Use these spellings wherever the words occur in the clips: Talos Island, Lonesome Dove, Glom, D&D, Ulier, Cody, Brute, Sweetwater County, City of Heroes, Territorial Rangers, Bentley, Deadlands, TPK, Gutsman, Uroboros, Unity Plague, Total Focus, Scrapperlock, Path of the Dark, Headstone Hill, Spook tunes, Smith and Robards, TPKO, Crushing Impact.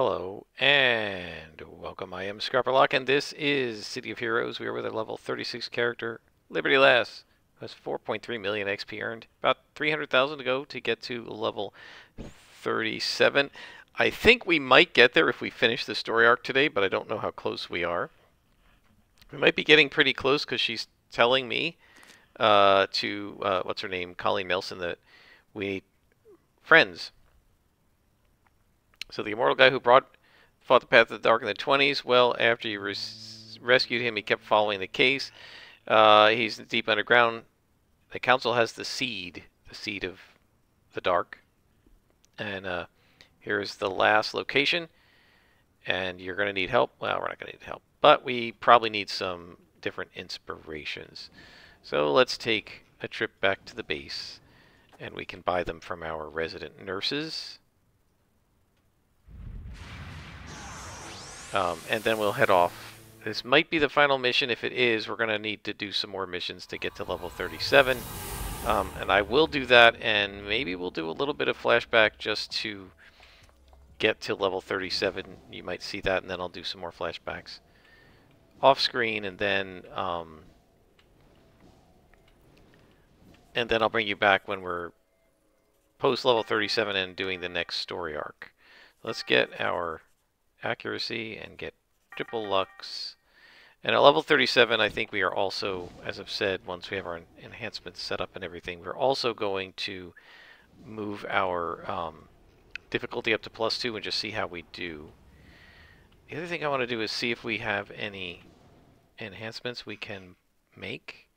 Hello and welcome. I am Scrapperlock and this is City of Heroes. We are with a level 36 character, Liberty Lass, who has 4.3 million XP earned. About 300,000 to go to get to level 37. I think we might get there if we finish the story arc today, but I don't know how close we are. We might be getting pretty close because she's telling me to what's her name, Colleen Nelson, that we need friends. So the immortal guy who fought the Path of the Dark in the 20s, well, after you rescued him, he kept following the case. He's deep underground. The council has the seed of the dark. And here's the last location. And you're going to need help. Well, we're not going to need help, but we probably need some different inspirations. So let's take a trip back to the base, and we can buy them from our resident nurses. And then we'll head off. This might be the final mission. If it is, we're going to need to do some more missions to get to level 37. And I will do that, and maybe we'll do a little bit of flashback just to get to level 37. You might see that, and then I'll do some more flashbacks off screen, and then I'll bring you back when we're post level 37 and doing the next story arc. Let's get our accuracy and get triple lux, and at level 37 I think we are also, as I've said, once we have our enhancements set up and everything, we're also going to move our difficulty up to +2 and just see how we do. The other thing I want to do is see if we have any enhancements we can make.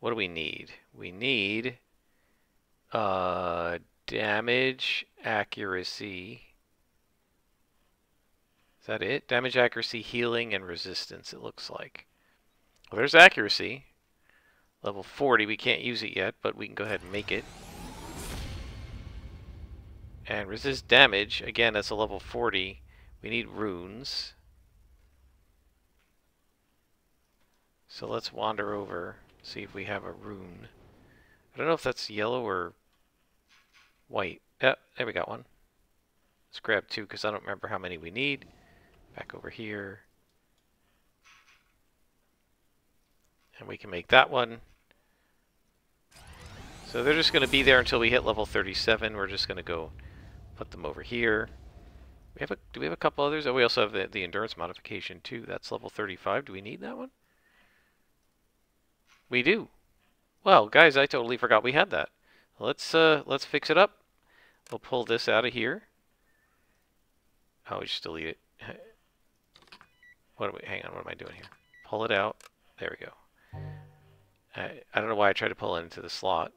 What do we need? We need damage, accuracy. Is that it? Damage, accuracy, healing, and resistance, it looks like. Well, there's accuracy. Level 40. We can't use it yet, but we can go ahead and make it. And resist damage. Again, that's a level 40. We need runes. So let's wander over, see if we have a rune. I don't know if that's yellow or white. Oh, there we got one. Let's grab two because I don't remember how many we need. Back over here. And we can make that one. So they're just going to be there until we hit level 37. We're just going to go put them over here. We have a, do we have a couple others? Oh, we also have the endurance modification too. That's level 35. Do we need that one? We do. Well, guys, I totally forgot we had that. Let's fix it up. We'll pull this out of here. Oh, we just delete it. What do we, hang on, what am I doing here? Pull it out. There we go. I don't know why I tried to pull it into the slot.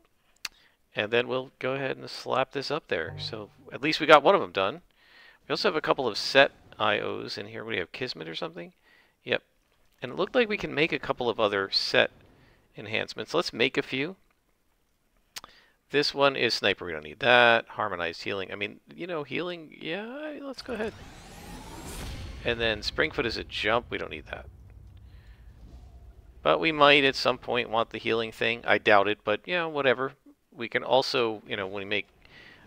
And then we'll go ahead and slap this up there. So at least we got one of them done. We also have a couple of set IOs in here. What do we have, Kismet or something? Yep. And it looked like we can make a couple of other set enhancements. Let's make a few. This one is Sniper, we don't need that. Harmonized Healing, I mean, you know, healing, yeah, let's go ahead. And then Springfoot is a jump, we don't need that. But we might at some point want the healing thing. I doubt it, but yeah, whatever. We can also, you know, when we make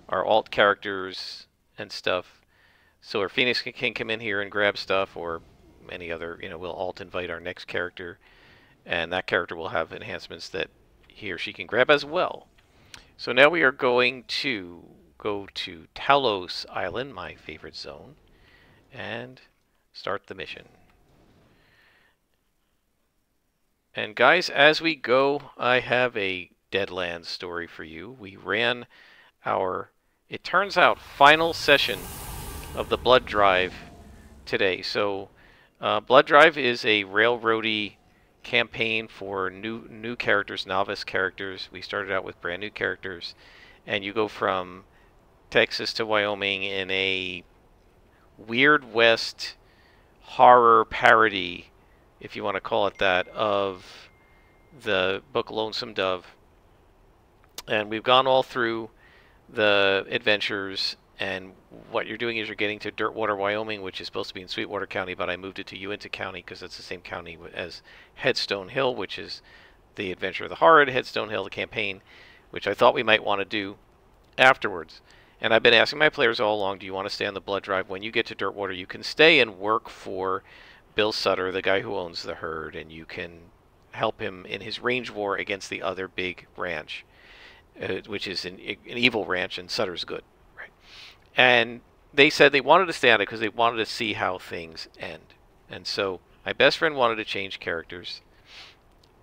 our alt characters and stuff, so our Phoenix can come in here and grab stuff, or any other, you know, we'll alt invite our next character, and that character will have enhancements that he or she can grab as well. So now we are going to go to Talos Island, my favorite zone, and start the mission. And guys, as we go, I have a Deadlands story for you. We ran our, it turns out, final session of the Blood Drive today. So Blood Drive is a railroady campaign for new characters, novice characters. We started out with brand new characters, and you go from Texas to Wyoming in a Weird West horror parody, if you want to call it that, of the book Lonesome Dove. And we've gone all through the adventures, and what you're doing is you're getting to Dirtwater, Wyoming, which is supposed to be in Sweetwater County, but I moved it to Uinta County because it's the same county as Headstone Hill, which is the Adventure of the Harrowed, Headstone Hill, the campaign, which I thought we might want to do afterwards. And I've been asking my players all along, do you want to stay on the Blood Drive? When you get to Dirtwater, you can stay and work for Bill Sutter, the guy who owns the herd, and you can help him in his range war against the other big ranch, which is an evil ranch, and Sutter's good. Right? And they said they wanted to stay on it because they wanted to see how things end. And so my best friend wanted to change characters.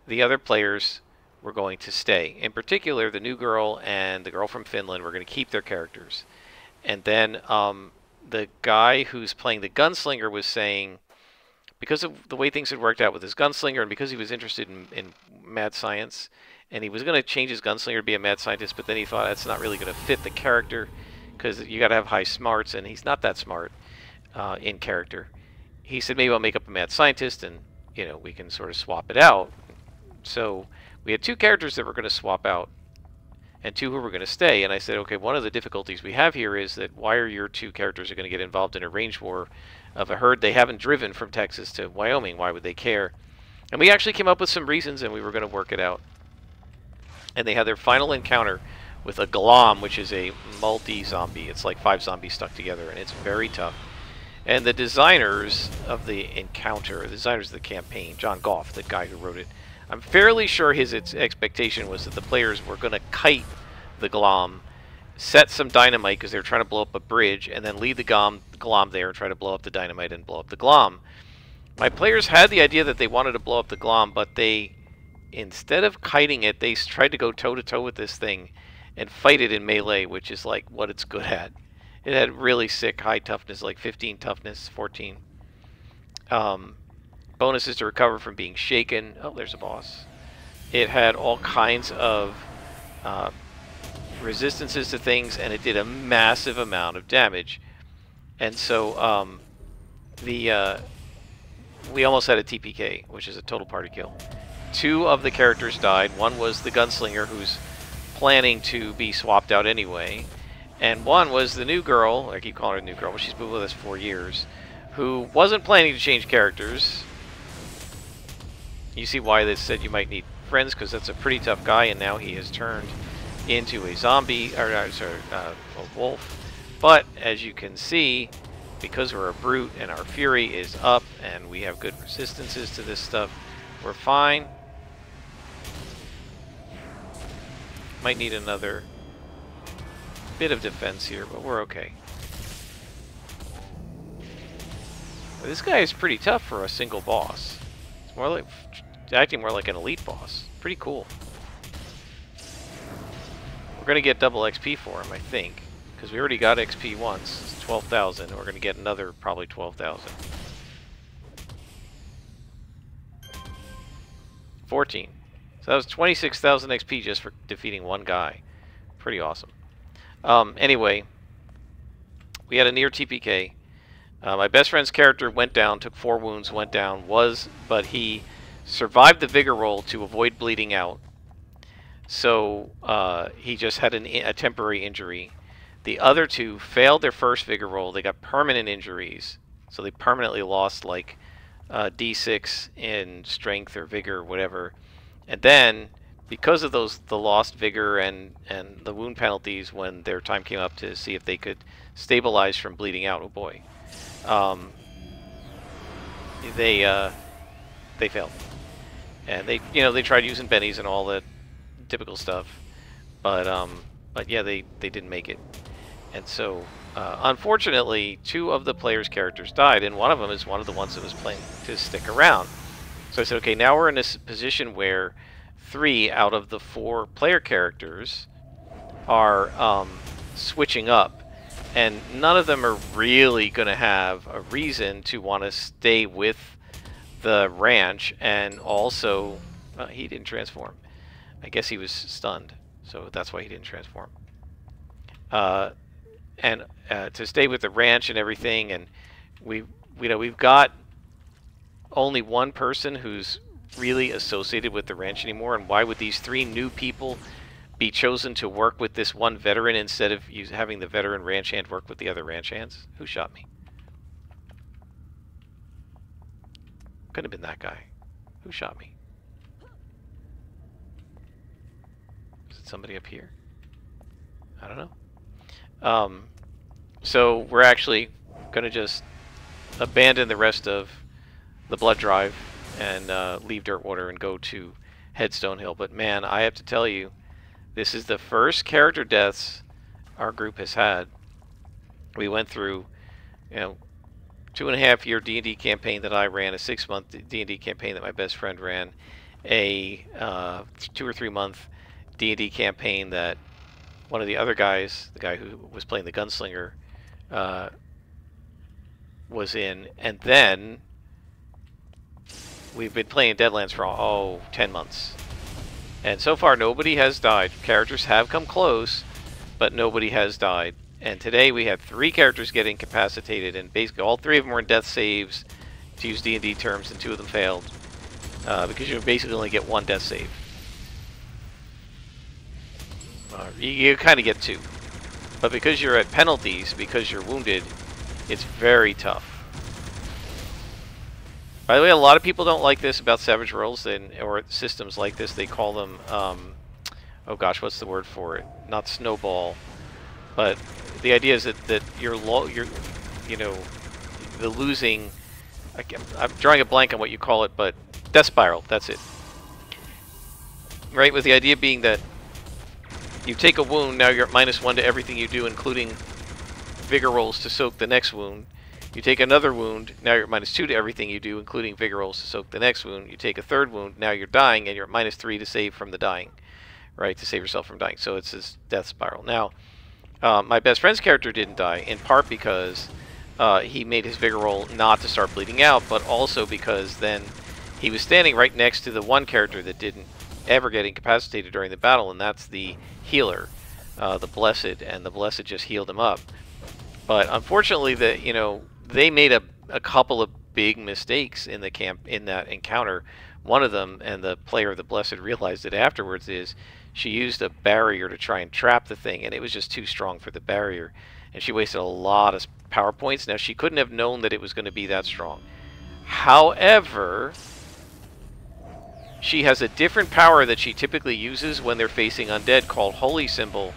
The other players were going to stay. In particular, the new girl and the girl from Finland were going to keep their characters. And then the guy who's playing the gunslinger was saying, because of the way things had worked out with his gunslinger, and because he was interested in mad science, and he was going to change his gunslinger to be a mad scientist, but then he thought that's not really going to fit the character, because you got to have high smarts, and he's not that smart in character. He said, maybe I'll make up a mad scientist, and you know, we can sort of swap it out. So we had two characters that were going to swap out and two who were going to stay. And I said, okay, one of the difficulties we have here is that why are your two characters are going to get involved in a range war of a herd they haven't driven from Texas to Wyoming? Why would they care? And we actually came up with some reasons, and we were going to work it out. And they had their final encounter with a Glom, which is a multi-zombie. It's like 5 zombies stuck together, and it's very tough. And the designers of the encounter, the designers of the campaign, John Goff, the guy who wrote it, I'm fairly sure his expectation was that the players were going to kite the Glom, set some dynamite because they were trying to blow up a bridge, and then leave the Glom there and try to blow up the dynamite and blow up the Glom. My players had the idea that they wanted to blow up the Glom, but they, instead of kiting it, they tried to go toe-to-toe with this thing and fight it in melee, which is like what it's good at. It had really sick high toughness, like 15 toughness, 14. Bonuses to recover from being shaken. Oh, there's a boss. It had all kinds of resistances to things, and it did a massive amount of damage. And so we almost had a TPK, which is a total party kill. Two of the characters died. One was the gunslinger, who's planning to be swapped out anyway, and one was the new girl. I keep calling her the new girl, but she's been with us 4 years, who wasn't planning to change characters. You see why they said you might need friends, because that's a pretty tough guy, and now he has turned into a zombie, or sorry, a wolf. But as you can see, because we're a brute and our fury is up and we have good resistances to this stuff, we're fine. Might need another bit of defense here, but we're okay. This guy is pretty tough for a single boss. It's more like acting more like an elite boss. Pretty cool. We're going to get double XP for him, I think, because we already got XP once. It's 12,000, and we're going to get another probably 12,000. 14. So that was 26,000 XP just for defeating one guy. Pretty awesome. Anyway, we had a near TPK. My best friend's character went down, took 4 wounds, went down, but he survived the vigor roll to avoid bleeding out. So he just had a temporary injury. The other two failed their first vigor roll. They got permanent injuries. So they permanently lost like D6 in strength or vigor or whatever. And then because of those, the lost vigor and the wound penalties, when their time came up to see if they could stabilize from bleeding out, oh boy. They failed, and they, you know, they tried using bennies and all the typical stuff, but yeah, they didn't make it. And so unfortunately, two of the players' characters died, and one of them is one of the ones that was planning to stick around. So I said, okay, now we're in this position where 3 out of the 4 player characters are switching up. And none of them are really going to have a reason to want to stay with the ranch. And also, he didn't transform. I guess he was stunned, so that's why he didn't transform. To stay with the ranch and everything. And we've got only one person who's really associated with the ranch anymore. And why would these 3 new people be chosen to work with this one veteran instead of having the veteran ranch hand work with the other ranch hands? Who shot me? Could have been that guy. Who shot me? Was it somebody up here? I don't know. So we're actually going to just abandon the rest of the Blood Drive and leave Dirtwater and go to Headstone Hill. But man, I have to tell you, this is the first character deaths our group has had. We went through, you know, 2.5-year D&D campaign that I ran, a 6-month D&D campaign that my best friend ran, a 2 or 3 month D&D campaign that one of the other guys, the guy who was playing the gunslinger, was in, and then we've been playing Deadlands for 10 months, and so far nobody has died. Characters have come close, but nobody has died. And today we had 3 characters get incapacitated, and basically all 3 of them were in death saves, to use D&D terms, and 2 of them failed, because you basically only get 1 death save. You kind of get 2, but because you're at penalties, because you're wounded, it's very tough. By the way, a lot of people don't like this about Savage Worlds and or systems like this. They call them, oh gosh, what's the word for it? Not snowball, but the idea is that the losing. I'm drawing a blank on what you call it, but death spiral. That's it. Right, with the idea being that you take a wound, now you're at -1 to everything you do, including vigor rolls to soak the next wound. You take another wound, now you're at -2 to everything you do, including vigor rolls to soak the next wound. You take a third wound, now you're dying, and you're at -3 to save from the dying, right? To save yourself from dying. So it's this death spiral. Now, my best friend's character didn't die, in part because he made his vigor roll not to start bleeding out, but also because then he was standing right next to the one character that didn't ever get incapacitated during the battle, and that's the healer, the Blessed, and the Blessed just healed him up. But unfortunately, they made a couple of big mistakes in the that encounter. One of them, and the player of the Blessed realized it afterwards, is she used a barrier to try and trap the thing, and it was just too strong for the barrier, and she wasted a lot of power points. Now, she couldn't have known that it was going to be that strong. However, she has a different power that she typically uses when they're facing undead called Holy Symbol.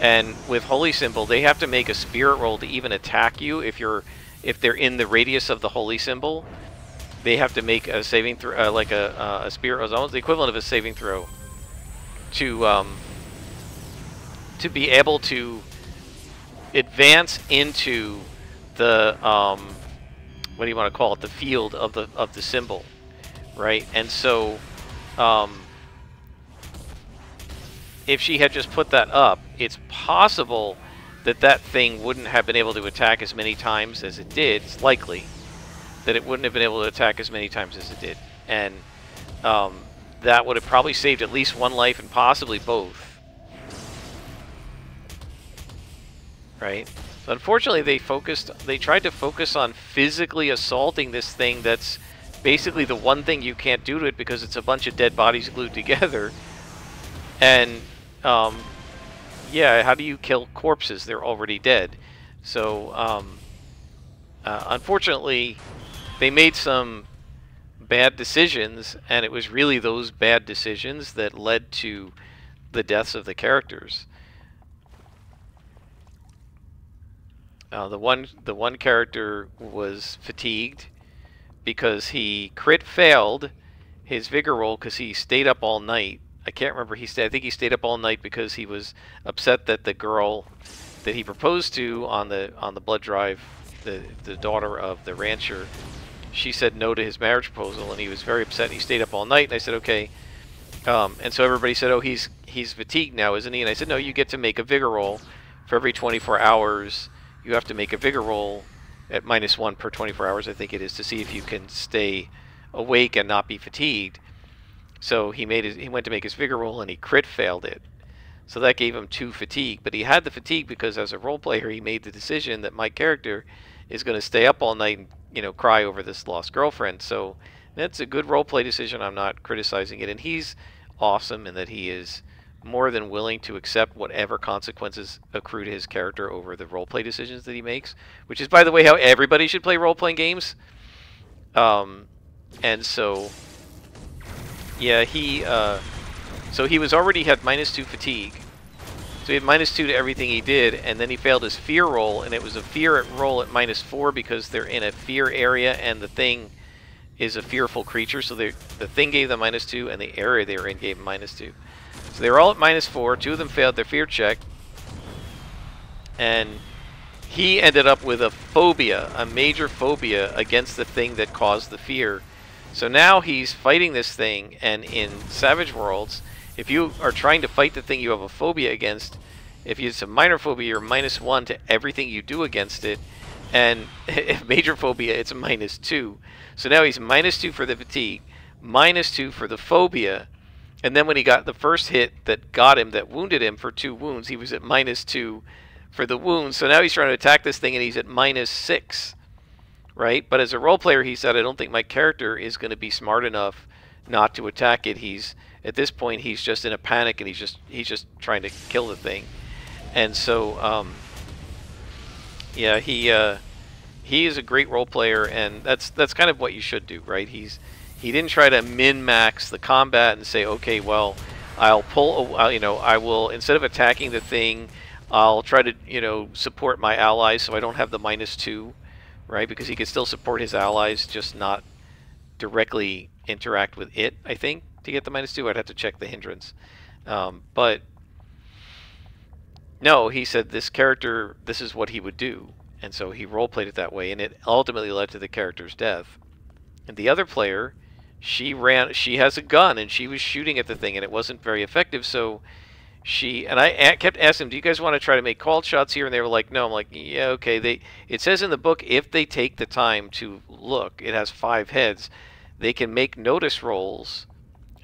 And with Holy Symbol, they have to make a spirit roll to even attack you if they're in the radius of the Holy Symbol. They have to make a saving throw, like a spirit roll, almost the equivalent of a saving throw, to be able to advance into the what do you want to call it, the field of the symbol, right? And so, if she had just put that up, it's possible that that thing wouldn't have been able to attack as many times as it did. It's likely that it wouldn't have been able to attack as many times as it did. And that would have probably saved at least 1 life and possibly both. Right? So unfortunately, they tried to focus on physically assaulting this thing that's basically the one thing you can't do to it, because it's a bunch of dead bodies glued together. And, yeah, how do you kill corpses? They're already dead. So, unfortunately, they made some bad decisions, and it was really those bad decisions that led to the deaths of the characters. The one character was fatigued because he crit failed his vigor roll because he stayed up all night. I can't remember. I think he stayed up all night because he was upset that the girl that he proposed to on the Blood Drive, the daughter of the rancher, she said no to his marriage proposal, and he was very upset. And he stayed up all night, and I said okay. And so everybody said, oh, he's fatigued now, isn't he? And I said, no, you get to make a vigor roll for every 24 hours. You have to make a vigor roll at -1 per 24 hours, I think it is, to see if you can stay awake and not be fatigued. So he went to make his vigor roll, and he crit failed it. So that gave him 2 fatigue. But he had the fatigue because, as a role player, he made the decision that my character is going to stay up all night and, you know, cry over this lost girlfriend. So that's a good role play decision. I'm not criticizing it. And he's awesome in that he is more than willing to accept whatever consequences accrue to his character over the role play decisions that he makes, which is, by the way, how everybody should play role playing games. And so, yeah, he was already had -2 fatigue, So he had -2 to everything he did, and then he failed his fear roll, and it was a fear roll at -4 because they're in a fear area, and the thing is a fearful creature, so the thing gave them -2, and the area they were in gave them -2. So they were all at -4, 2 of them failed their fear check, and he ended up with a phobia, a major phobia against the thing that caused the fear. So now he's fighting this thing, and in Savage Worlds, if you are trying to fight the thing you have a phobia against, if it's a minor phobia, you're -1 to everything you do against it, and if major phobia, it's -2. So now he's -2 for the fatigue, -2 for the phobia, and then when he got the first hit that got him, that wounded him for 2 wounds, he was at -2 for the wounds. So now he's trying to attack this thing, and he's at -6, right? But as a role player, he said, I don't think my character is going to be smart enough not to attack it. He's at this point, he's just in a panic, and he's just trying to kill the thing. And so, yeah, he is a great role player, and that's kind of what you should do, right? He didn't try to min-max the combat and say, okay, well, I'll pull, you know, I will, instead of attacking the thing, I'll try to, you know, support my allies so I don't have the -2, right? Because he could still support his allies, just not directly interact with it, I think. To get the -2, I'd have to check the hindrance. But no, he said this character, this is what he would do. And so he role-played it that way, and it ultimately led to the character's death. And the other player, she has a gun, and she was shooting at the thing, and it wasn't very effective, so I kept asking them, do you guys want to try to make called shots here? And they were like, no. I'm like, yeah, okay. It says in the book, if they take the time to look, it has 5 heads, they can make notice rolls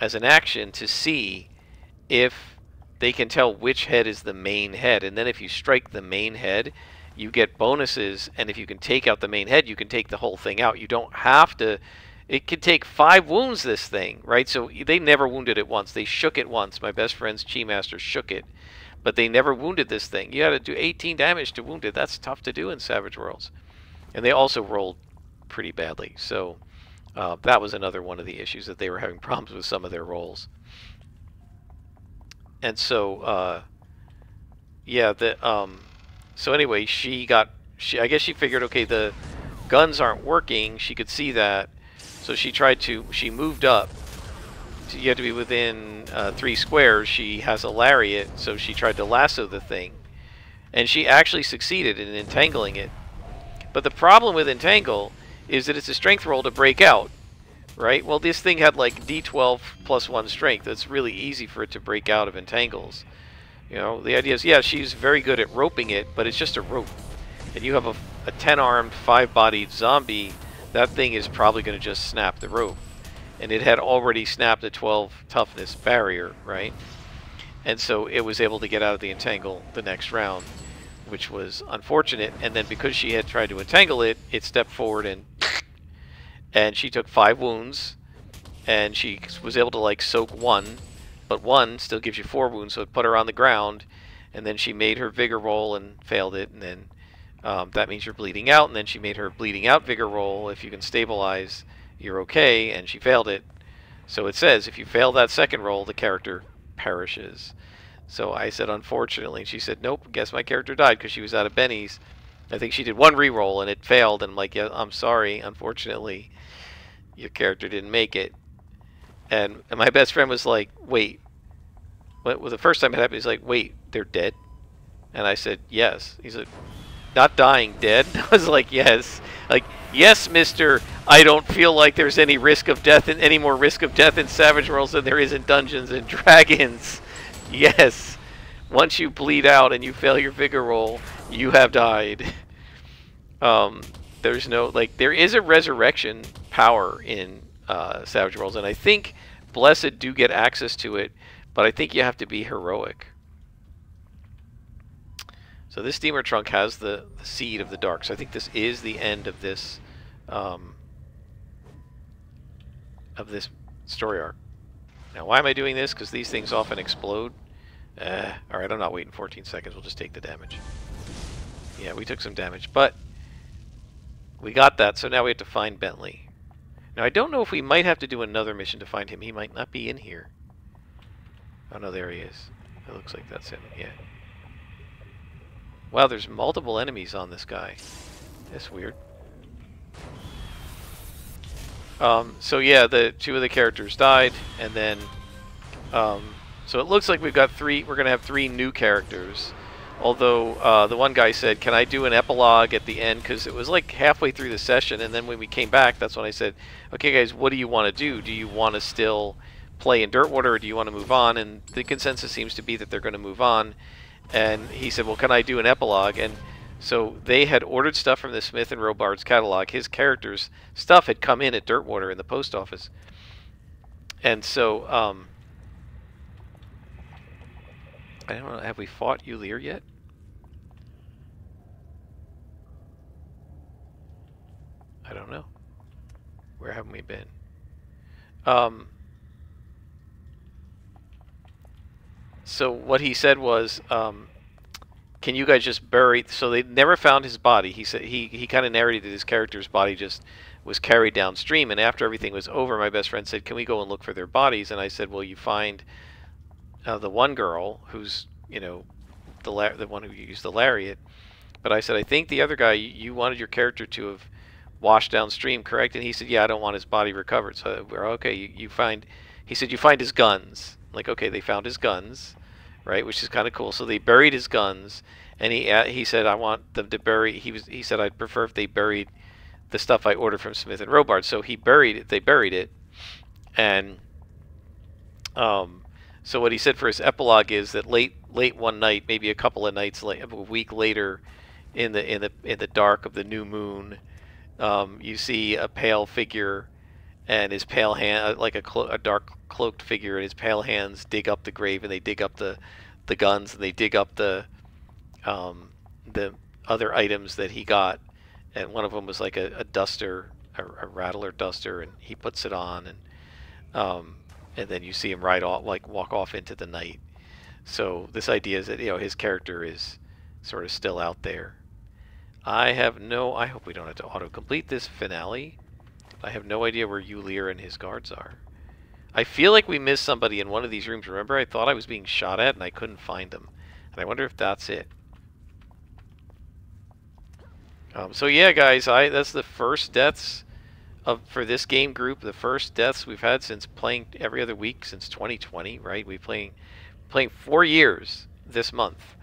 as an action to see if they can tell which head is the main head. And then if you strike the main head, you get bonuses. And if you can take out the main head, you can take the whole thing out. You don't have to. It could take 5 wounds, this thing, right? So they never wounded it once. They shook it once. My best friend's Chi Master shook it. But they never wounded this thing. You had to do 18 damage to wound it. That's tough to do in Savage Worlds. And they also rolled pretty badly. So that was another one of the issues, that they were having problems with some of their rolls. And so, yeah, so anyway, I guess she figured, okay, the guns aren't working. She could see that. So she moved up. You had to be within 3 squares. She has a lariat, so she tried to lasso the thing. And she actually succeeded in entangling it. But the problem with entangle is that it's a strength roll to break out, right? Well, this thing had like D12 plus 1 strength. That's really easy for it to break out of entangles. You know, the idea is, yeah, she's very good at roping it, but it's just a rope. And you have a 10-armed, 5-bodied zombie. That thing is probably going to just snap the rope. And it had already snapped a 12 toughness barrier, right? And so it was able to get out of the entangle the next round, which was unfortunate. And then because she had tried to entangle it, it stepped forward and she took 5 wounds. And she was able to, like, soak 1. But 1 still gives you 4 wounds, so it put her on the ground. And then she made her vigor roll and failed it, and then that means you're bleeding out, and then she made her bleeding out vigor roll. If you can stabilize, you're okay, and she failed it. So it says, if you fail that second roll, the character perishes. So I said, unfortunately. She said, nope, guess my character died, because she was out of Benny's. I think she did 1 re-roll, and it failed, and I'm like, yeah, I'm sorry, unfortunately, your character didn't make it. And my best friend was like, wait. Well, the first time it happened, he's like, wait, they're dead? And I said, yes. He said, not dying, dead. I was like, yes. Like, yes, mister, I don't feel like there's any risk of death, any more risk of death in Savage Worlds than there is in Dungeons and Dragons. Yes. Once you bleed out and you fail your vigor roll, you have died. There's no, like, there is a resurrection power in Savage Worlds, and I think Blessed do get access to it, but I think you have to be heroic. So this steamer trunk has the seed of the dark. So I think this is the end of this story arc. Now, why am I doing this? Because these things often explode. All right, I'm not waiting 14 seconds. We'll just take the damage. Yeah, we took some damage, but we got that. So now we have to find Bentley. Now, I don't know if we might have to do another mission to find him. He might not be in here. Oh, no, there he is. It looks like that's him, yeah. Wow, there's multiple enemies on this guy. That's weird. So yeah, the two of the characters died, and then so it looks like we've got three. We're gonna have three new characters. Although the one guy said, "Can I do an epilogue at the end?" Because it was like halfway through the session, and then when we came back, that's when I said, "Okay, guys, what do you want to do? Do you want to still play in Dirtwater, or do you want to move on?" And the consensus seems to be that they're going to move on. And he said, "Well, can I do an epilogue?" And so they had ordered stuff from the Smith and Robards catalog. His character's stuff had come in at Dirtwater in the post office, and so I don't know. Have we fought Ulier yet? I don't know. Where haven't we been? So what he said was, can you guys just bury... So they never found his body. He said he kind of narrated that his character's body just was carried downstream. And after everything was over, my best friend said, can we go and look for their bodies? And I said, well, you find the one girl who's, you know, the one who used the lariat. But I said, I think the other guy, you wanted your character to have washed downstream, correct? And he said, yeah, I don't want his body recovered. So we're okay. You find... He said, you find his guns. Like, okay, they found his guns, right? Which is kind of cool. So they buried his guns, and he said, I want them to bury... He said, I'd prefer if they buried the stuff I ordered from Smith and Robards. So he buried it. They buried it. And so what he said for his epilogue is that late one night, maybe a couple of nights late, a week later, in the dark of the new moon, you see a pale figure, and his pale hand, like a dark cloaked figure, and his pale hands dig up the grave, and they dig up the guns, and they dig up the other items that he got, and one of them was like a duster, a rattler duster, and he puts it on, and then you see him ride off, like walk off into the night. So this idea is that, you know, his character is sort of still out there. I hope we don't have to auto complete this finale. I have no idea where Ulier and his guards are. I feel like we missed somebody in one of these rooms. Remember, I thought I was being shot at and I couldn't find them. And I wonder if that's it. So yeah, guys, that's the first deaths for this game group. The first deaths we've had since playing every other week since 2020, right? We've playing 4 years this month.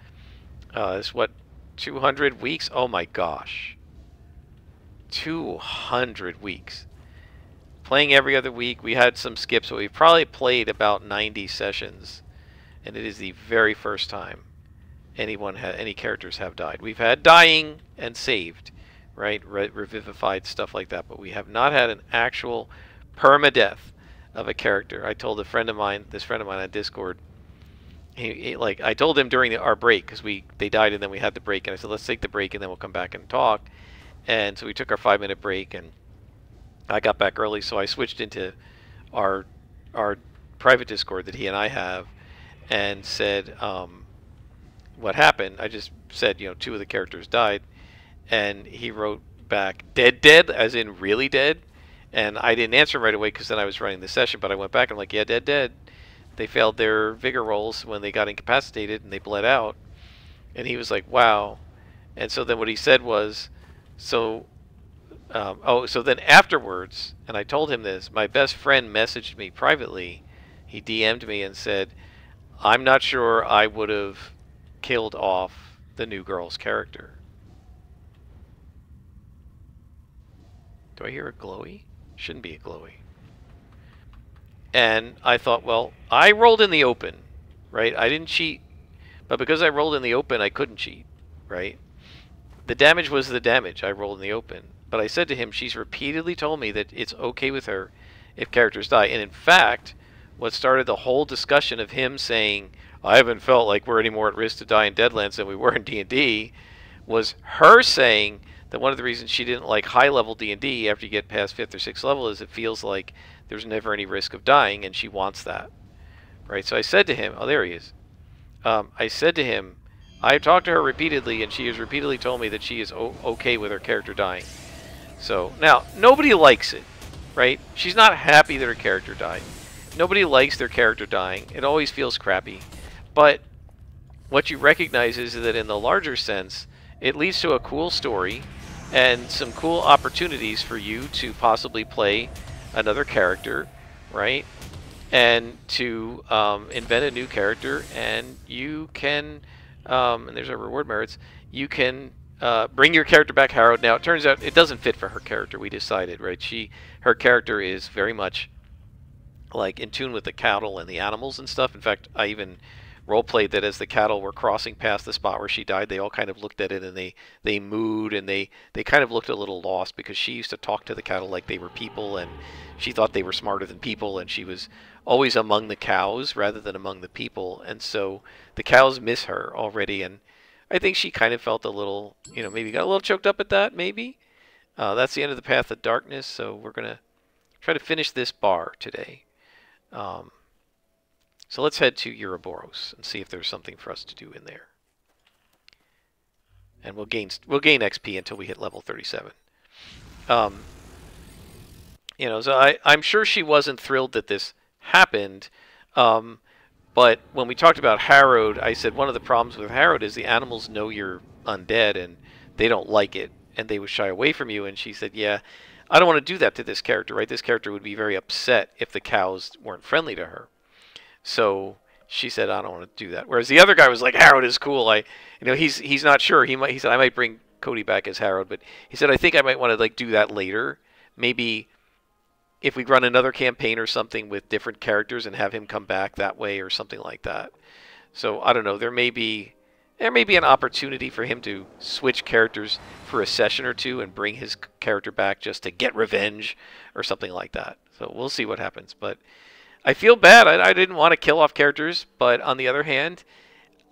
It's what, 200 weeks? Oh my gosh. 200 weeks. Playing every other week. We had some skips, but we probably played about 90 sessions, and it is the very first time any characters have died. We've had dying and saved, right? Revivified, stuff like that, but we have not had an actual permadeath of a character. I told a friend of mine, on Discord, I told him during our break, because they died and then we had the break, and I said, let's take the break and then we'll come back and talk. And so we took our 5-minute break, and I got back early, so I switched into our private Discord that he and I have, and said what happened. I just said, you know, two of the characters died, and he wrote back, dead, as in really dead. And I didn't answer him right away because then I was running the session, but I went back and I'm like, yeah, dead. They failed their vigor rolls when they got incapacitated and they bled out. And he was like, wow. And so then what he said was, so then afterwards, and I told him this, my best friend messaged me privately. He DM'd me and said, I'm not sure I would have killed off the new girl's character. Do I hear a glowy? Shouldn't be a glowy. And I thought, well, I rolled in the open, right? I didn't cheat. But because I rolled in the open, I couldn't cheat, right? The damage was the damage. I rolled in the open. But I said to him, she's repeatedly told me that it's okay with her if characters die. And in fact, what started the whole discussion of him saying, I haven't felt like we're any more at risk to die in Deadlands than we were in D&D, was her saying that one of the reasons she didn't like high-level D&D after you get past 5th or 6th level is it feels like there's never any risk of dying, and she wants that. Right? So I said to him, oh, there he is. I said to him, I've talked to her repeatedly, and she has repeatedly told me that she is okay with her character dying. So, now, nobody likes it, right? She's not happy that her character died. Nobody likes their character dying. It always feels crappy. But what you recognize is that in the larger sense, it leads to a cool story and some cool opportunities for you to possibly play another character, right? And to invent a new character, and you can, and there's our reward merits, you can bring your character back Harrowed. Now, it turns out it doesn't fit for her character, we decided, right? Her character is very much like in tune with the cattle and the animals and stuff. In fact, I even role-played that as the cattle were crossing past the spot where she died, they all kind of looked at it and they mooed, and they kind of looked a little lost because she used to talk to the cattle like they were people, and she thought they were smarter than people, and she was always among the cows rather than among the people, and so the cows miss her already, and I think she kind of felt a little, you know, maybe got a little choked up at that, maybe. That's the end of the Path of Darkness, so we're going to try to finish this bar today. So let's head to Uroboros and see if there's something for us to do in there. And we'll gain XP until we hit level 37. You know, so I'm sure she wasn't thrilled that this happened, but when we talked about Harrowed, I said one of the problems with Harrowed is the animals know you're undead and they don't like it, and they would shy away from you, and she said, yeah, I don't want to do that to this character, right? This character would be very upset if the cows weren't friendly to her. So she said, I don't want to do that. Whereas the other guy was like, Harrowed is cool. You know, he's not sure. He said, I might bring Cody back as Harrowed, but he said, I think I might want to like do that later. Maybe if we run another campaign or something with different characters and have him come back that way or something like that. So I don't know. There may be an opportunity for him to switch characters for a session or two and bring his character back just to get revenge or something like that. So we'll see what happens, but I feel bad. I didn't want to kill off characters, but on the other hand,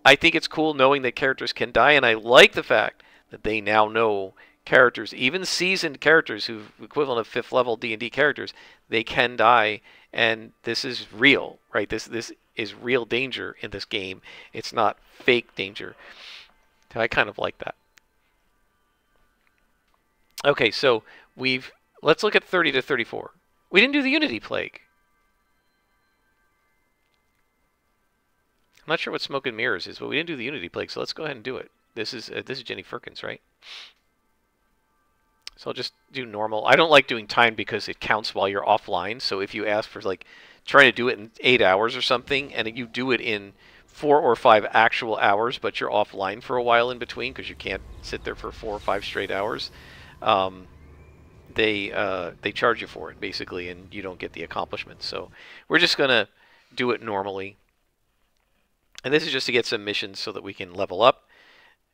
I think it's cool knowing that characters can die, and I like the fact that they now know characters, even seasoned characters who've equivalent of 5th level D&D characters, they can die, and this is real, right? This is real danger in this game. It's not fake danger. I kind of like that. Okay, so let's look at 30 to 34. We didn't do the Unity Plague. I'm not sure what Smoke and Mirrors is, but we didn't do the Unity Plague, so let's go ahead and do it. This is Jenny Ferkins, right? So I'll just do normal. I don't like doing time because it counts while you're offline, so if you ask for, like, trying to do it in 8 hours or something, and you do it in 4 or 5 actual hours, but you're offline for a while in between because you can't sit there for 4 or 5 straight hours, they charge you for it, basically, and you don't get the accomplishment. So we're just going to do it normally. And this is just to get some missions so that we can level up,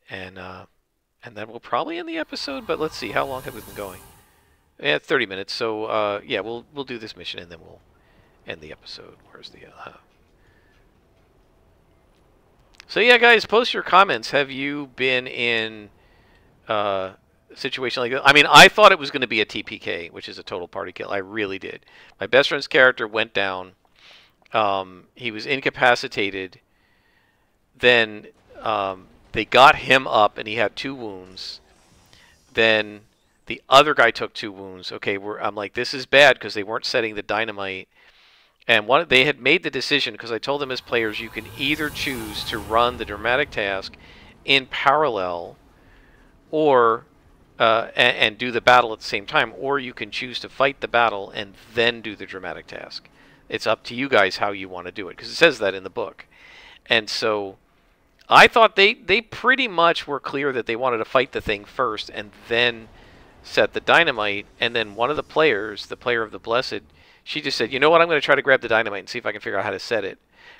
and then we'll probably end the episode. But let's see, how long have we been going? Yeah, 30 minutes. So yeah, we'll do this mission and then we'll end the episode. Where's the? So yeah, guys, post your comments. Have you been in a situation like that? I mean, I thought it was going to be a TPK, which is a total party kill. I really did. My best friend's character went down. He was incapacitated. Then they got him up, and he had 2 wounds. Then the other guy took 2 wounds. Okay, I'm like, this is bad because they weren't setting the dynamite. And they had made the decision, because I told them as players, you can either choose to run the dramatic task in parallel or and do the battle at the same time, or you can choose to fight the battle and then do the dramatic task. It's up to you guys how you want to do it, because it says that in the book. And so I thought they pretty much were clear that they wanted to fight the thing first and then set the dynamite. And then one of the players, the player of the Blessed, she just said, you know what, I'm going to try to grab the dynamite and see if I can figure out how to set it.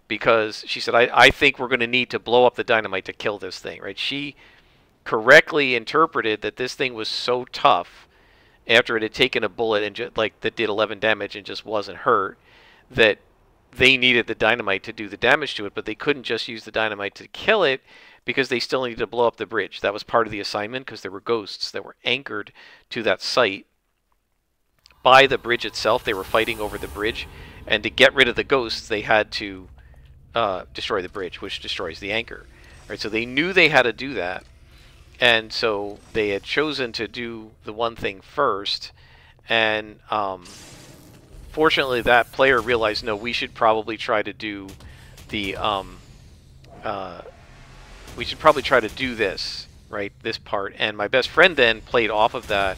Because she said, I think we're going to need to blow up the dynamite to kill this thing, right? She correctly interpreted that this thing was so tough after it had taken a bullet and like that did 11 damage and just wasn't hurt, that they needed the dynamite to do the damage to it, but they couldn't just use the dynamite to kill it because they still needed to blow up the bridge. That was part of the assignment because there were ghosts that were anchored to that site by the bridge itself. They were fighting over the bridge, and to get rid of the ghosts, they had to destroy the bridge, which destroys the anchor. Right, so they knew they had to do that, and so they had chosen to do the one thing first, and fortunately, that player realized, no, we should probably try to do we should probably try to do this, right, this part. And my best friend then played off of that,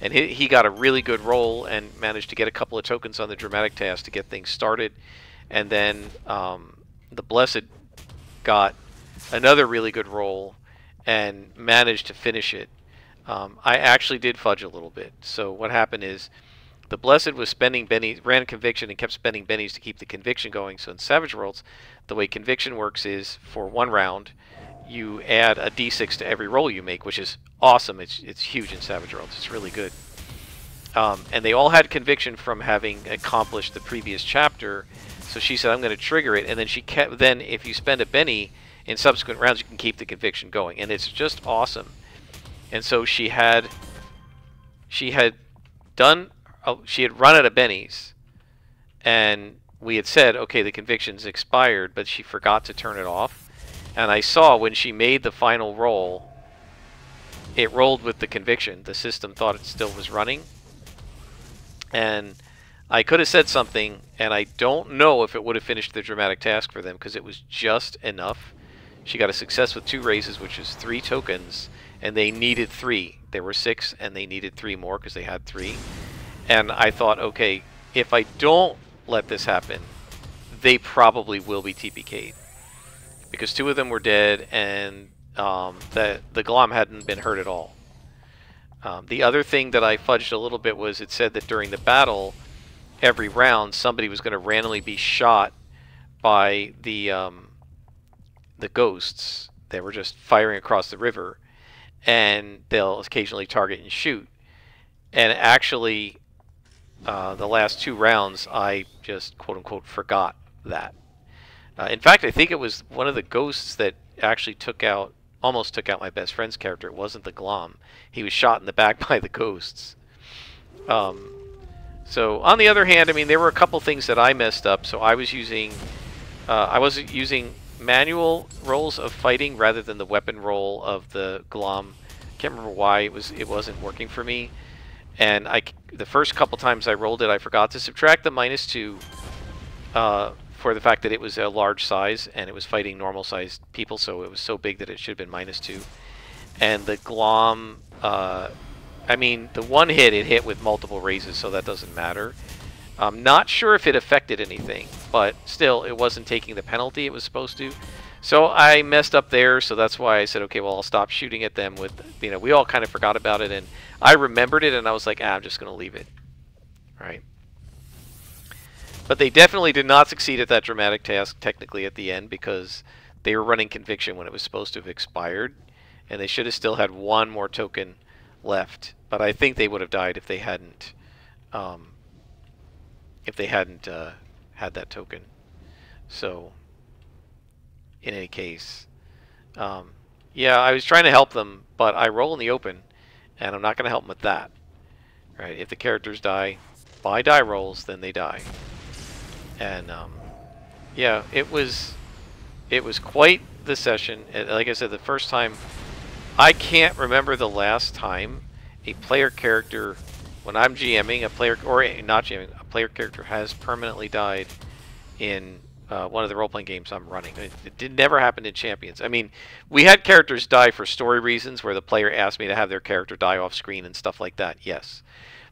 and he got a really good roll and managed to get a couple of tokens on the dramatic task to get things started. And then the Blessed got another really good roll and managed to finish it. I actually did fudge a little bit. So what happened is the Blessed was spending bennies, ran Conviction, and kept spending bennies to keep the Conviction going. So in Savage Worlds, the way Conviction works is for one round, you add a D6 to every roll you make, which is awesome. It's huge in Savage Worlds. It's really good. And they all had Conviction from having accomplished the previous chapter. So she said, I'm going to trigger it. And then she kept, then if you spend a Benny in subsequent rounds, you can keep the Conviction going. And it's just awesome. And so she had run out of bennies, and we had said, okay, the Conviction's expired, but she forgot to turn it off. And I saw when she made the final roll, it rolled with the Conviction. The system thought it still was running. And I could have said something, and I don't know if it would have finished the dramatic task for them, because it was just enough. She got a success with 2 raises, which is 3 tokens, and they needed 3. There were 6, and they needed 3 more because they had 3. And I thought, okay, if I don't let this happen, they probably will be TPK'd. Because 2 of them were dead, and the Glom hadn't been hurt at all. The other thing that I fudged a little bit was it said that during the battle, every round, somebody was going to randomly be shot by the ghosts that were just firing across the river. And they'll occasionally target and shoot. And actually, the last 2 rounds, I just, quote-unquote, forgot that. In fact, I think it was one of the ghosts that actually took out, almost took out my best friend's character. It wasn't the Glom. He was shot in the back by the ghosts. So, on the other hand, I mean, there were a couple things that I messed up. So I was using, I was using manual rolls of fighting rather than the weapon roll of the Glom. Can't remember why it wasn't working for me. And the first couple times I rolled it, I forgot to subtract the -2 for the fact that it was a large size and it was fighting normal sized people, so it was so big that it should have been -2. And the Glom, I mean, the one hit, it hit with multiple raises, so that doesn't matter. I'm not sure if it affected anything, but still, it wasn't taking the penalty it was supposed to. So I messed up there, so that's why I said, okay, well, I'll stop shooting at them with, you know, we all kind of forgot about it, and I remembered it, and I was like, ah, I'm just going to leave it, right? But they definitely did not succeed at that dramatic task, technically, at the end, because they were running Conviction when it was supposed to have expired, and they should have still had 1 more token left, but I think they would have died if they hadn't, had that token. So, in any case, yeah, I was trying to help them, but I roll in the open, and I'm not going to help them with that. Right? If the characters die by die rolls, then they die. And yeah, it was quite the session. Like I said, the first time, I can't remember the last time a player character, when I'm GMing, a player, or not GMing, a player character has permanently died in one of the role-playing games I'm running. It never happened in Champions. I mean, we had characters die for story reasons where the player asked me to have their character die off screen and stuff like that, yes.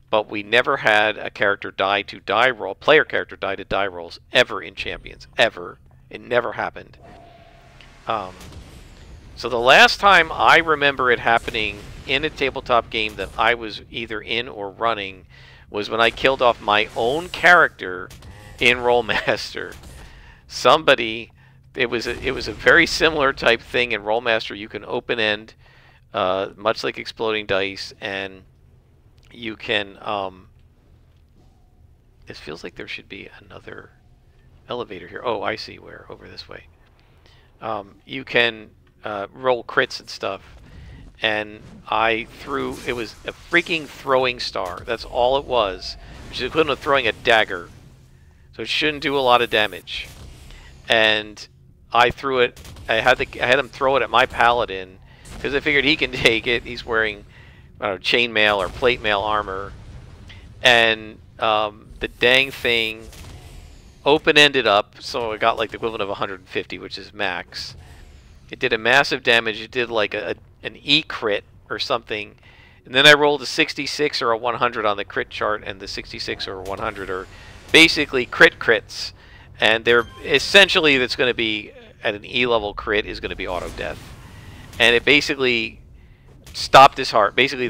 But we never had a character die to die roll, player character die to die rolls ever in Champions, ever. It never happened. So the last time I remember it happening in a tabletop game that I was either in or running was when I killed off my own character in Rolemaster. Somebody, it was a very similar type thing in Rolemaster. You can open end, much like Exploding Dice, and you can. It feels like there should be another elevator here. Oh, I see where, over this way. You can roll crits and stuff. And I threw, it was a freaking throwing star. That's all it was. Which is equivalent to throwing a dagger. So it shouldn't do a lot of damage. And I threw it, I had him throw it at my paladin. Because I figured he can take it. He's wearing, I don't know, chainmail or plate mail armor. And the dang thing open-ended up. So I got like the equivalent of 150, which is max. It did a massive damage. It did like an E crit or something. And then I rolled a 66 or a 100 on the crit chart, and the 66 or 100 are basically crits. And they're essentially, that's going to be at an E level crit is going to be auto death. And it basically stopped his heart. Basically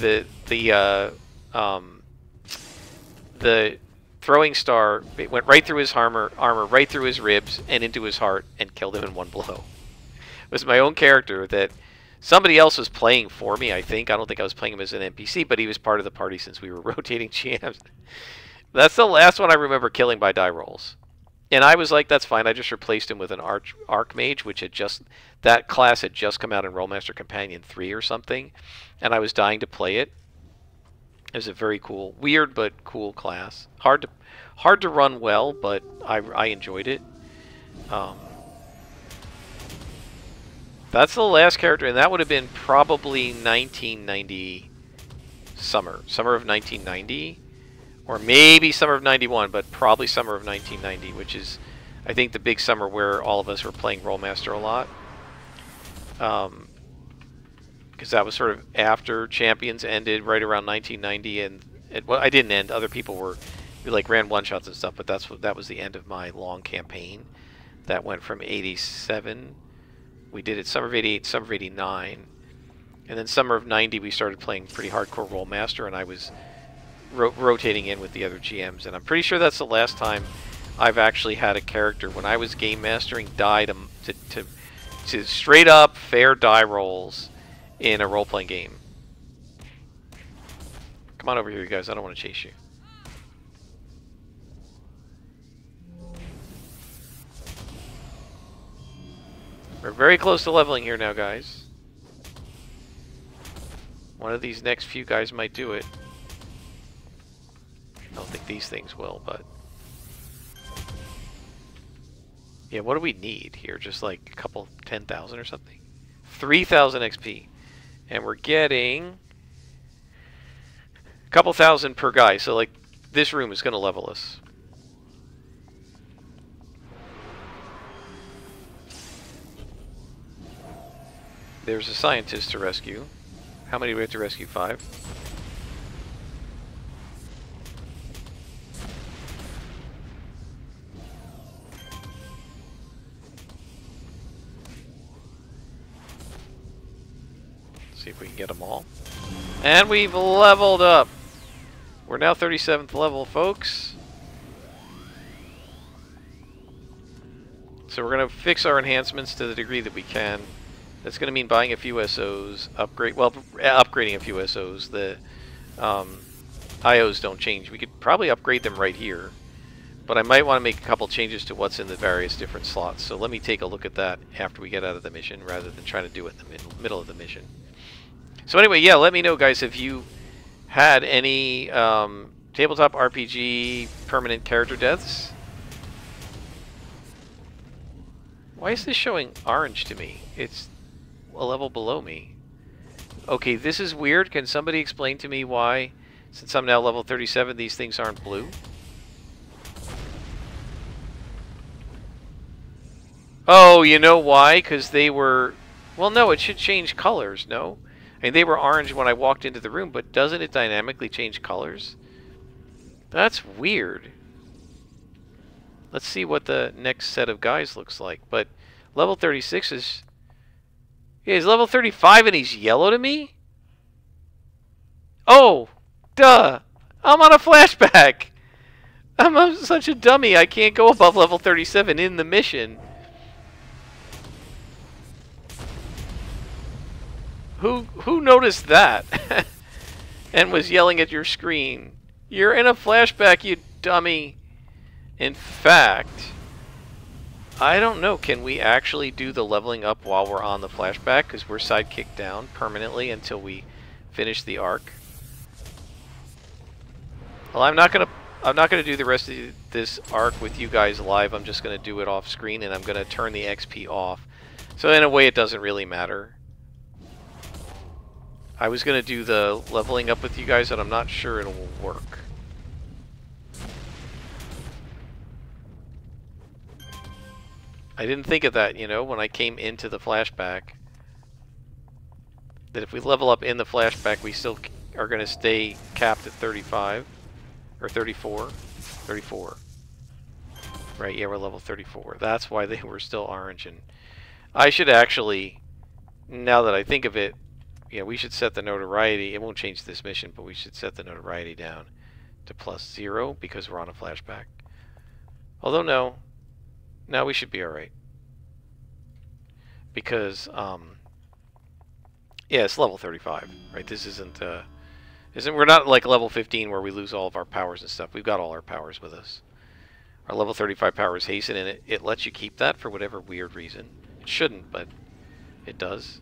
the throwing star, it went right through his armor, right through his ribs and into his heart, and killed him in one blow. It was my own character that somebody else was playing for me, I think. I don't think I was playing him as an NPC, but he was part of the party since we were rotating GMs. That's the last one I remember killing by die rolls. And I was like, that's fine. I just replaced him with an Archmage, which had just... that class had just come out in Rolemaster Companion 3 or something, and I was dying to play it. It was a very cool, weird but cool class. Hard to run well, but I enjoyed it. That's the last character, and that would have been probably 1990 summer of 1990. Or maybe summer of 91, but probably summer of 1990, which is, I think, the big summer where all of us were playing Rolemaster a lot. Because that was sort of after Champions ended, right around 1990, and well, I didn't end. Other people were, we like ran one shots and stuff, but that was the end of my long campaign. That went from 87. We did it summer of 88, summer of 89, and then summer of 90. We started playing pretty hardcore Rolemaster, and I was rotating in with the other GMs, and I'm pretty sure that's the last time I've actually had a character, when I was game mastering, die to straight up fair die rolls in a role-playing game. Come on over here, you guys. I don't want to chase you. We're very close to leveling here now, guys. One of these next few guys might do it. I don't think these things will, but yeah, what do we need here? Just like a couple, 10,000 or something? 3,000 XP. And we're getting a couple thousand per guy. So like this room is going to level us. There's a scientist to rescue. How many do we have to rescue? 5? See if we can get them all. And we've leveled up. We're now 37th level, folks. So we're going to fix our enhancements to the degree that we can. That's going to mean buying a few SOs, upgrading a few SOs. The IOs don't change. We could probably upgrade them right here, but I might want to make a couple changes to what's in the various different slots. So let me take a look at that after we get out of the mission, rather than trying to do it in the middle of the mission. So anyway, yeah, let me know, guys, if you had any tabletop RPG permanent character deaths. Why is this showing orange to me? It's a level below me. Okay, this is weird. Can somebody explain to me why, since I'm now level 37, these things aren't blue? Oh, you know why? Because they were... well, no, it should change colors, no? I mean, they were orange when I walked into the room, but doesn't it dynamically change colors? That's weird. Let's see what the next set of guys looks like. But level 36 is... yeah, he's level 35 and he's yellow to me? Oh! Duh! I'm on a flashback! I'm such a dummy, I can't go above level 37 in the mission. Who noticed that and was yelling at your screen? You're in a flashback, you dummy. In fact, I don't know. Can we actually do the leveling up while we're on the flashback? Because we're sidekicked down permanently until we finish the arc. Well, I'm not gonna do the rest of this arc with you guys live. I'm just gonna do it off screen, and I'm gonna turn the XP off. So in a way, it doesn't really matter. I was going to do the leveling up with you guys, and I'm not sure it'll work. I didn't think of that, you know, when I came into the flashback. That if we level up in the flashback, we still are going to stay capped at 35. Or 34. 34. Right, yeah, we're level 34. That's why they were still orange. And I should actually, now that I think of it, yeah, we should set the notoriety. It won't change this mission, but we should set the notoriety down to +0 because we're on a flashback. Although, no. Now we should be alright. Because, yeah, it's level 35, right? This isn't we're not like level 15 where we lose all of our powers and stuff. We've got all our powers with us. Our level 35 power is hasten, and it lets you keep that for whatever weird reason. It shouldn't, but it does.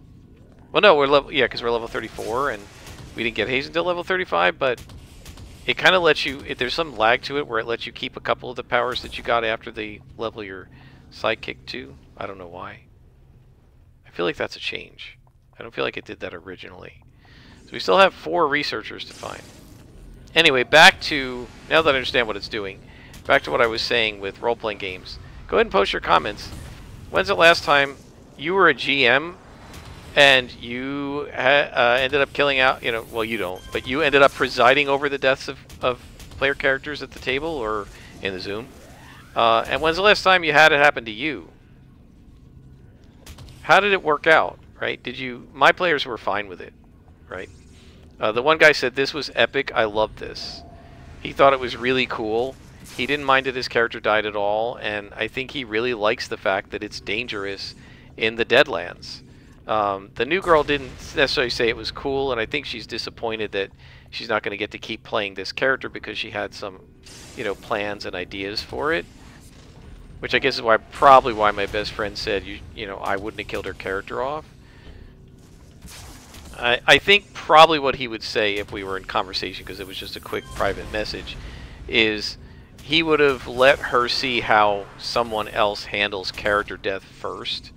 Well, no, we're level, yeah, because we're level 34, and we didn't get haste until level 35, but it kind of lets you, if there's some lag to it where it lets you keep a couple of the powers that you got after the level your sidekick to. I don't know why. I feel like that's a change. I don't feel like it did that originally. So we still have 4 researchers to find. Anyway, back to, now that I understand what it's doing, back to what I was saying with role-playing games. Go ahead and post your comments. When's the last time you were a GM and you ended up killing out, you know, well, you don't, but you ended up presiding over the deaths of player characters at the table or in the Zoom. And when's the last time you had it happen to you? How did it work out, right? Did you, my players were fine with it, right? The one guy said, this was epic, I love this. He thought it was really cool. He didn't mind that his character died at all, and I think he really likes the fact that it's dangerous in the Deadlands. The new girl didn't necessarily say it was cool, and I think she's disappointed that she's not going to get to keep playing this character because she had some, you know, plans and ideas for it. Which I guess is why, probably why my best friend said, you know, I wouldn't have killed her character off. I think probably what he would say if we were in conversation, because it was just a quick private message, is he would have let her see how someone else handles character death first.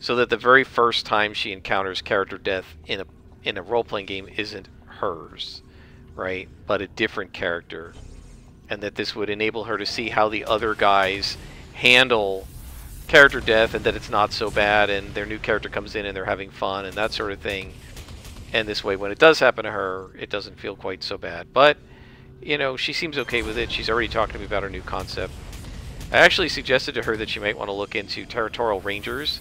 So that the very first time she encounters character death in a role-playing game isn't hers, right? But a different character. And that this would enable her to see how the other guys handle character death and that it's not so bad and their new character comes in and they're having fun and that sort of thing. And this way, when it does happen to her, it doesn't feel quite so bad. But, you know, she seems okay with it. She's already talking to me about her new concept. I actually suggested to her that she might want to look into Territorial Rangers.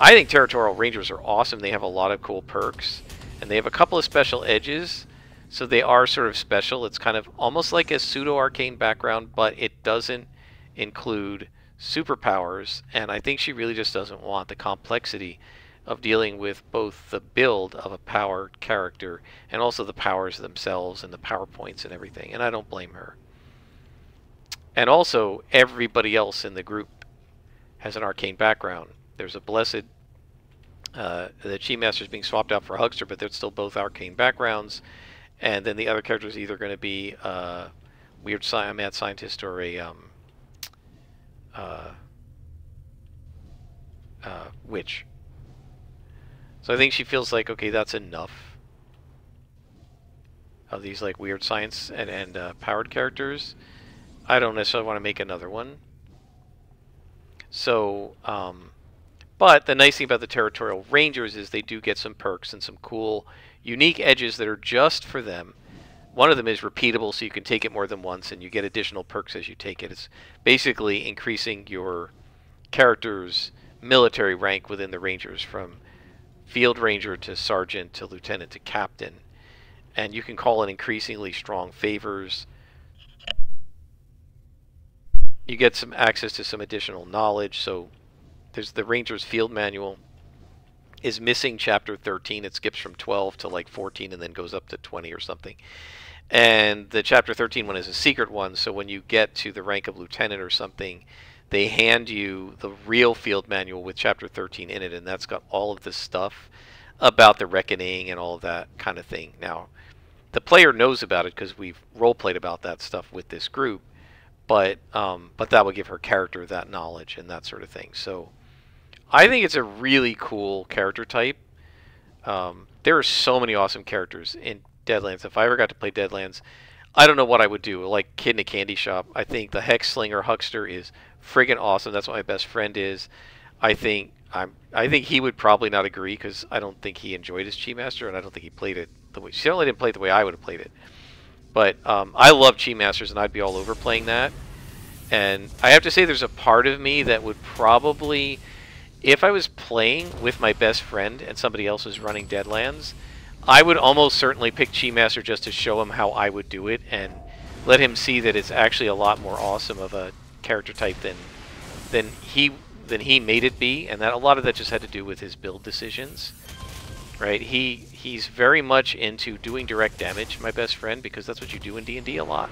I think Territorial Rangers are awesome. They have a lot of cool perks, and they have a couple of special edges, so they are sort of special. It's kind of almost like a pseudo-arcane background, but it doesn't include superpowers, and I think she really just doesn't want the complexity of dealing with both the build of a power character and also the powers themselves and the power points and everything, and I don't blame her. And also, everybody else in the group has an arcane background. There's a Blessed, the Chi Master's being swapped out for Huckster, but they're still both arcane backgrounds. And then the other character is either going to be a mad scientist or a witch. So I think she feels like, okay, that's enough of these like weird science and powered characters. I don't necessarily want to make another one. So, but the nice thing about the Territorial Rangers is they do get some perks and some cool, unique edges that are just for them. One of them is repeatable, so you can take it more than once, and you get additional perks as you take it. It's basically increasing your character's military rank within the Rangers, from Field Ranger to Sergeant to Lieutenant to Captain. And you can call in increasingly strong favors. You get some access to some additional knowledge. So there's the Ranger's Field Manual is missing chapter 13. It skips from 12 to like 14 and then goes up to 20 or something. And the chapter 13 one is a secret one. So when you get to the rank of lieutenant or something, they hand you the real field manual with chapter 13 in it. And that's got all of this stuff about the reckoning and all of that kind of thing. Now, the player knows about it because we've role played about that stuff with this group. But that would give her character that knowledge and that sort of thing. So I think it's a really cool character type. There are so many awesome characters in Deadlands. If I ever got to play Deadlands, I don't know what I would do. Like Kid in a Candy Shop. I think the Hex Slinger Huckster is friggin' awesome. That's what my best friend is. I think he would probably not agree, because I don't think he enjoyed his Chi Master, and I don't think he played it the way, she certainly didn't play it the way I would have played it. But I love Chi Masters, and I'd be all over playing that. And I have to say, there's a part of me that would probably, if I was playing with my best friend and somebody else was running Deadlands, I would almost certainly pick Chi Master just to show him how I would do it and let him see that it's actually a lot more awesome of a character type than he made it be, and that a lot of that just had to do with his build decisions. Right? He's very much into doing direct damage, my best friend, because that's what you do in D&D a lot.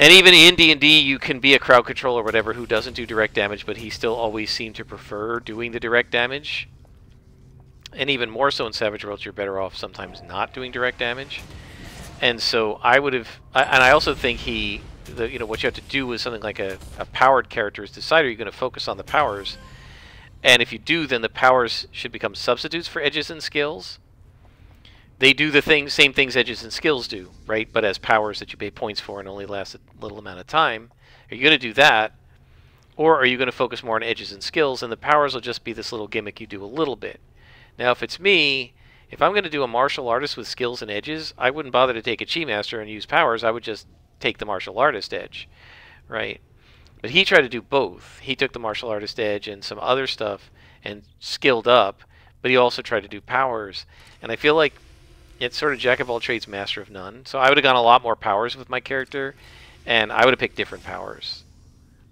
And even in D&D, you can be a crowd control or whatever who doesn't do direct damage, but he still always seemed to prefer doing the direct damage. And even more so in Savage Worlds, you're better off sometimes not doing direct damage. And so I would have... And I also think he... you know, what you have to do with something like a powered character is decide, are you going to focus on the powers? And if you do, then the powers should become substitutes for edges and skills. They do the thing, same things edges and skills do, right? But as powers that you pay points for and only last a little amount of time. Are you going to do that? Or are you going to focus more on edges and skills, and the powers will just be this little gimmick you do a little bit? Now, if it's me, if I'm going to do a martial artist with skills and edges, I wouldn't bother to take a Chi Master and use powers. I would just take the martial artist edge, right? But he tried to do both. He took the martial artist edge and some other stuff and skilled up, but he also tried to do powers. And I feel like it's sort of jack of all trades, master of none. So I would have gone a lot more powers with my character, and I would have picked different powers.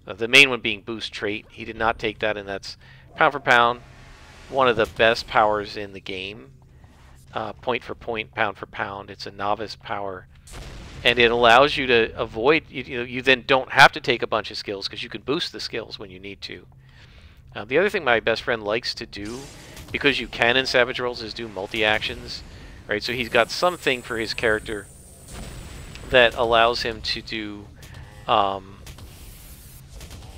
The main one being Boost Trait. He did not take that, and that's pound for pound, one of the best powers in the game. Point for point, pound for pound. It's a novice power. And it allows you to avoid, you then don't have to take a bunch of skills, because you can boost the skills when you need to. The other thing my best friend likes to do, because you can in Savage Worlds, is do multi-actions. Right, so he's got something for his character that allows him to do...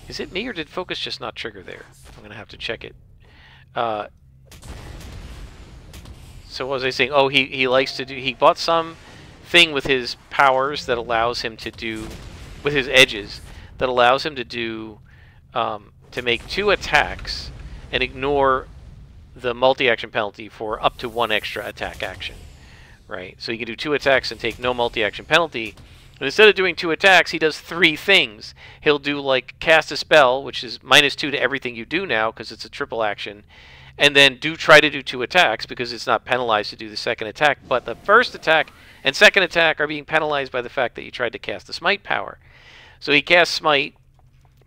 is it me, or did Focus just not trigger there? I'm going to have to check it. So what was I saying? Oh, he likes to do... He bought some thing with his powers that allows him to do... With his edges, that allows him to do... to make 2 attacks and ignore the multi-action penalty for up to 1 extra attack action, right? So you can do 2 attacks and take no multi-action penalty, and instead of doing 2 attacks, he does 3 things. He'll do, like, cast a spell, which is -2 to everything you do now, because it's a triple action, and then try to do 2 attacks, because it's not penalized to do the second attack, but the first attack and second attack are being penalized by the fact that you tried to cast the Smite power. So he casts Smite,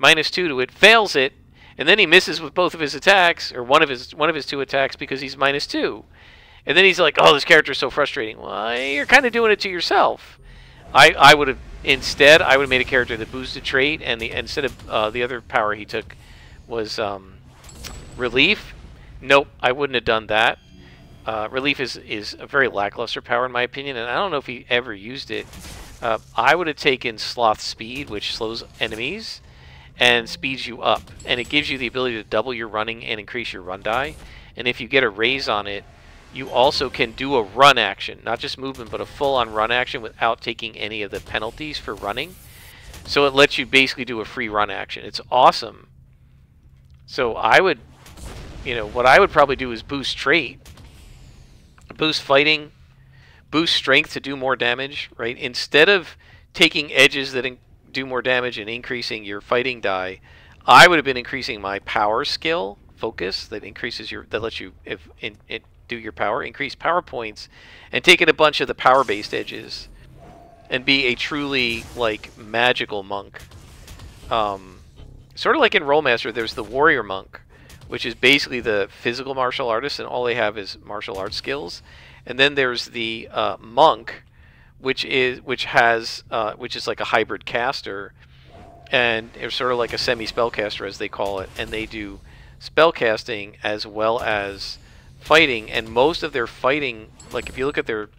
-2 to it, fails it, and then he misses with both of his attacks, or one of his 2 attacks, because he's -2. And then he's like, oh, this character is so frustrating. Well, you're kind of doing it to yourself. I would have, instead, I would have made a character that boosted trait, and instead of the other power he took was relief. Nope, I wouldn't have done that. Relief is a very lackluster power, in my opinion, and I don't know if he ever used it. I would have taken Sloth Speed, which slows enemies and speeds you up, and it gives you the ability to double your running and increase your run die. And if you get a raise on it, you also can do a run action, not just movement, but a full-on run action without taking any of the penalties for running. So it lets you basically do a free run action. It's awesome. So I would, what I would probably do is boost trait, boost fighting, boost strength to do more damage, right? Instead of taking edges that do more damage and increasing your fighting die, I would have been increasing my power skill focus that increases your, that lets you do your power, increase power points, and taking a bunch of the power based edges and be a truly like magical monk. Sort of like in Rolemaster, there's the warrior monk, which is basically the physical martial artist, and all they have is martial arts skills. And then there's the monk, which is like a hybrid caster, and it's sort of like a semi-spellcaster, as they call it, and they do spellcasting as well as fighting. And most of their fighting, like if you look at their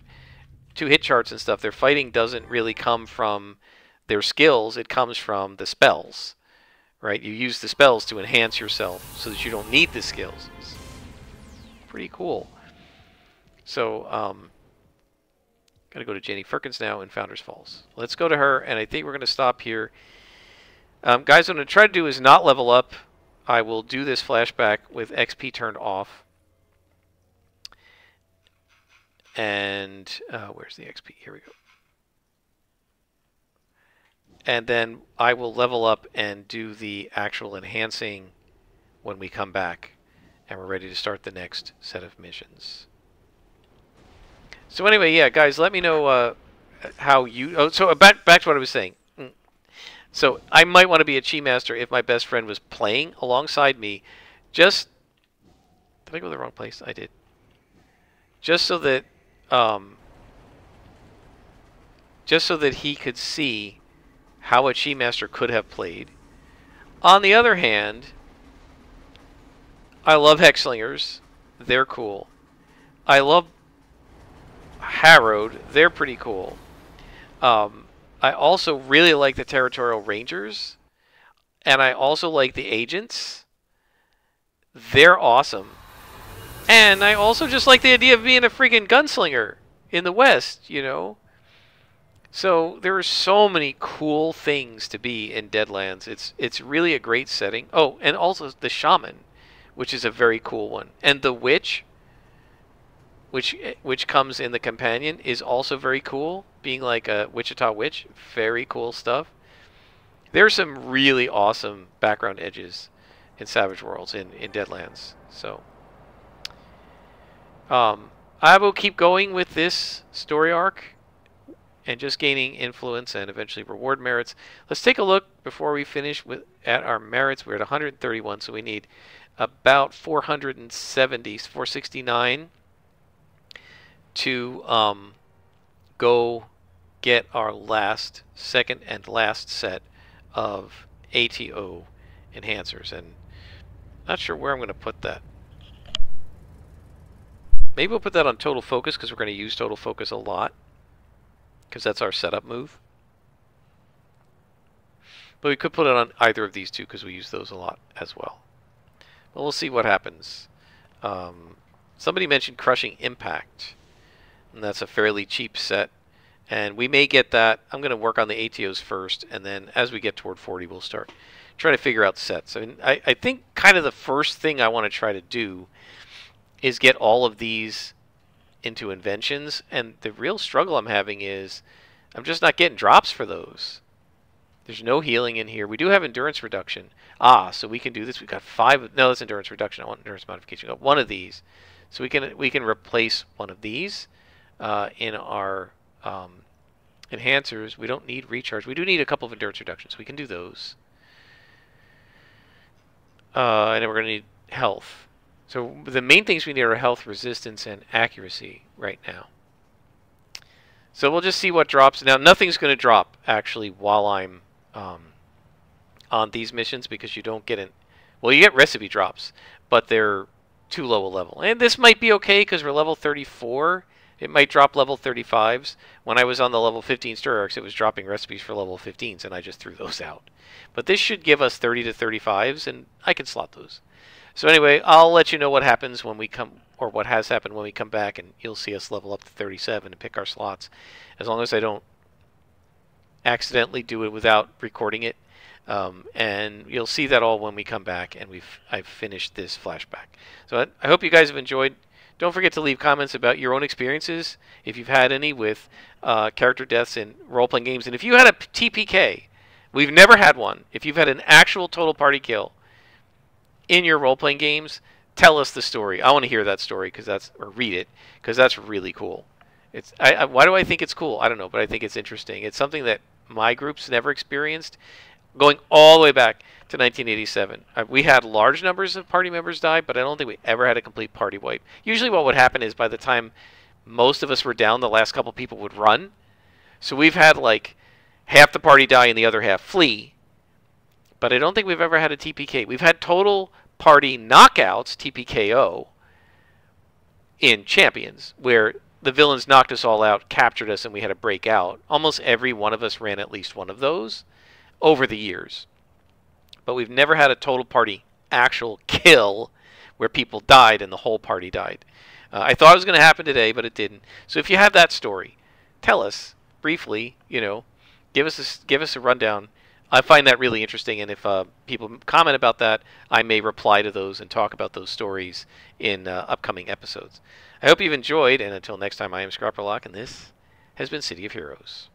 2 hit charts and stuff, their fighting doesn't really come from their skills, it comes from the spells, right? You use the spells to enhance yourself so that you don't need the skills. It's pretty cool. So, gotta go to Jenny Ferkins now in Founders Falls. Let's go to her, and I think we're gonna stop here. Guys, what I'm going to try to do is not level up. I will do this flashback with XP turned off. And where's the XP? Here we go. And then I will level up and do the actual enhancing when we come back and we're ready to start the next set of missions. So anyway, yeah, guys, let me know how you... Oh, so back to what I was saying. So I might want to be a Chi Master if my best friend was playing alongside me. Just... Did I go to the wrong place? I did. Just so that... just so that he could see how a Chi Master could have played. On the other hand, I love Hex Slingers. They're cool. I love Harrowed. They're pretty cool. I also really like the Territorial Rangers. And I also like the Agents. They're awesome. And I also just like the idea of being a freaking gunslinger in the West, you know? So there are so many cool things to be in Deadlands. It's really a great setting. Oh, and also the Shaman, which is a very cool one. And the Witch, which comes in the Companion, is also very cool. Being like a Wichita Witch, very cool stuff. There's some really awesome background edges in Savage Worlds, in Deadlands. So I will keep going with this story arc and just gaining influence and eventually reward merits. Let's take a look before we finish at our merits. We're at 131, so we need about 470, 469 to go get our last, second and last set of ATO enhancers. And not sure where I'm going to put that. Maybe we'll put that on Total Focus, because we're going to use Total Focus a lot, because that's our setup move. But we could put it on either of these two, because we use those a lot as well. But we'll see what happens. Somebody mentioned Crushing Impact, and that's a fairly cheap set, and we may get that. I'm going to work on the ATOs first, and then as we get toward 40, we'll start trying to figure out sets. I mean, I think kind of the first thing I want to try to do is get all of these into inventions, and the real struggle I'm having is I'm just not getting drops for those. There's no healing in here. We do have endurance reduction. Ah, so we can do this. We've got 5. No, that's endurance reduction. I want endurance modification. Got one of these, so we can replace one of these in our enhancers. We don't need recharge. We do need a couple of endurance reductions, so we can do those. And then we're going to need health. So the main things we need are health, resistance, and accuracy right now. So we'll just see what drops. Now, nothing's going to drop, actually, while I'm on these missions, because you don't get an... Well, you get recipe drops, but they're too low a level. And this might be okay, because we're level 34. It might drop level 35s. When I was on the level 15 story arcs, it was dropping recipes for level 15s, and I just threw those out. But this should give us 30 to 35s, and I can slot those. So anyway, I'll let you know what happens when we come, or what has happened when we come back, and you'll see us level up to 37 and pick our slots, as long as I don't accidentally do it without recording it. And you'll see that all when we come back, and I've finished this flashback. So I hope you guys have enjoyed. Don't forget to leave comments about your own experiences, if you've had any, with character deaths in role-playing games. And if you had a TPK, we've never had one. If you've had an actual total party kill in your role-playing games, tell us the story. I want to hear that story, because that's, or read it, because that's really cool. It's why do I think it's cool? I don't know, but I think it's interesting. It's something that my group's never experienced, going all the way back to 1987. We had large numbers of party members die, but I don't think we ever had a complete party wipe. Usually what would happen is by the time most of us were down, the last couple people would run. So we've had like half the party die and the other half flee. But I don't think we've ever had a TPK. We've had total party knockouts, TPKO, in Champions, where the villains knocked us all out, captured us, and we had a breakout. Almost every one of us ran at least one of those over the years. But we've never had a total party actual kill where people died and the whole party died. I thought it was going to happen today, but it didn't. So if you have that story, tell us briefly, you know, give us a rundown I find that really interesting, and if people comment about that, I may reply to those and talk about those stories in upcoming episodes. I hope you've enjoyed, and until next time, I am Scrapperlock, and this has been City of Heroes.